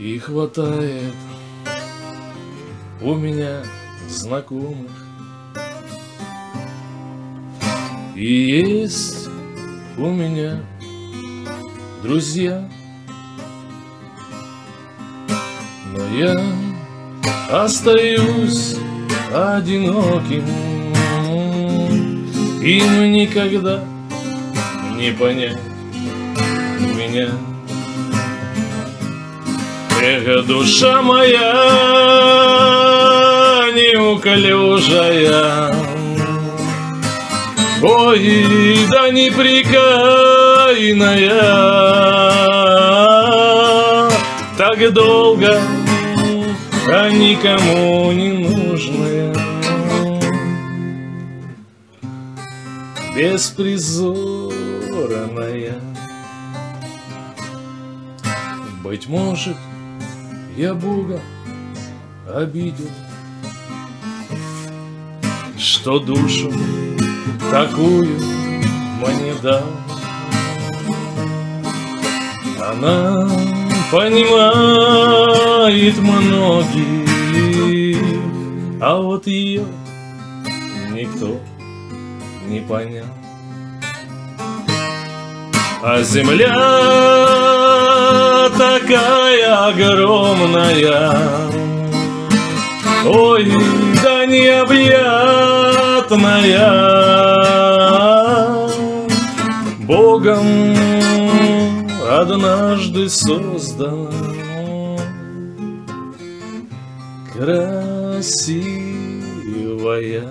и хватает. У меня знакомых и есть у меня друзья, но я остаюсь одиноким, им никогда не понять меня. Эх, душа моя неуклюжая, ой, да неприкаянная, так долго, а никому не нужная, беспризорная. Быть может, я Бога обидел, что душу такую мне дал. Она понимает многих, а вот ее никто не понял. А земля такая огромная, ой, да необъятная, Богом однажды создана, красивая.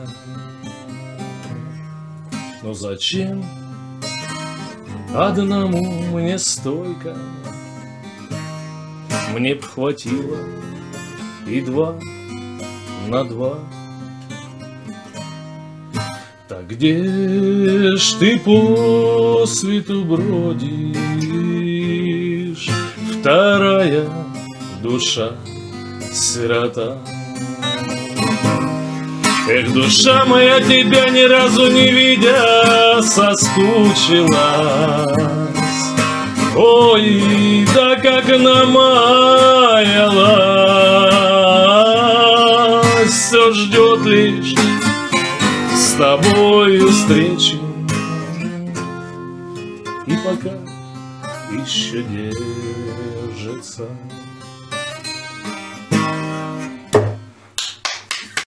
Но зачем одному мне столько? Мне б хватило и 2 на 2. Так где ж ты по свету бродишь, вторая душа сирота? Эх, душа моя, тебя ни разу не видя, соскучилась, ой, да как намаялась, все ждет лишь с тобою встречи, и пока еще держится.